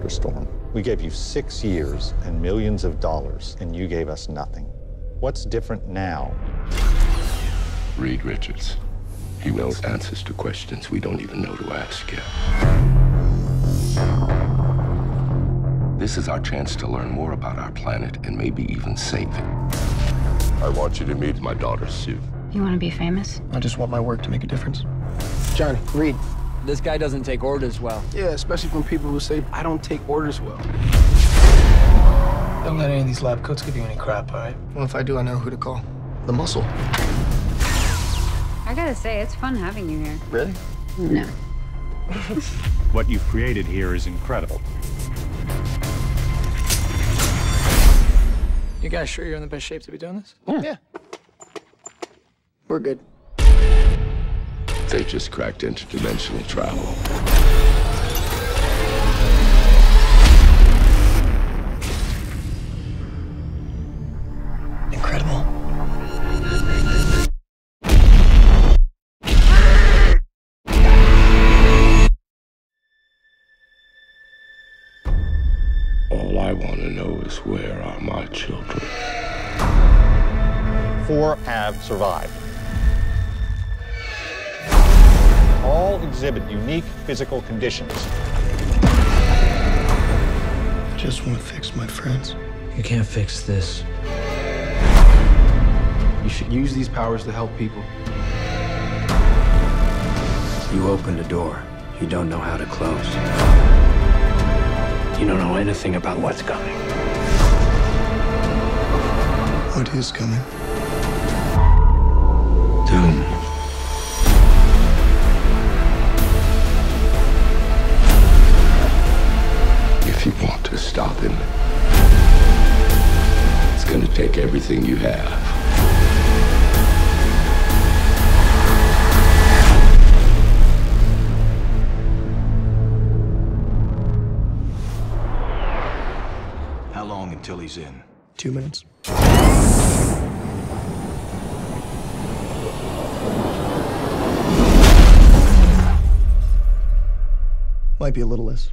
after storm. We gave you 6 years and millions of dollars, and you gave us nothing. What's different now? Reed Richards. He knows answers to questions we don't even know to ask yet. This is our chance to learn more about our planet and maybe even save it. I want you to meet my daughter, Sue. You want to be famous? I just want my work to make a difference. Johnny, Reed. This guy doesn't take orders well. Yeah, especially from people who say, I don't take orders well. Don't let any of these lab coats give you any crap, all right? Well, if I do, I know who to call. The muscle. I gotta say, it's fun having you here. Really? No. What you've created here is incredible. You guys sure you're in the best shape to be doing this? Yeah. We're good. They just cracked interdimensional travel. Incredible. All I want to know is, where are my children? 4 have survived. All exhibit unique physical conditions. I just want to fix my friends. You can't fix this. You should use these powers to help people. You opened a door you don't know how to close. You don't know anything about what's coming. What is coming? Doom. To stop him, it's going to take everything you have. How long until he's in? 2 minutes. Might be a little less.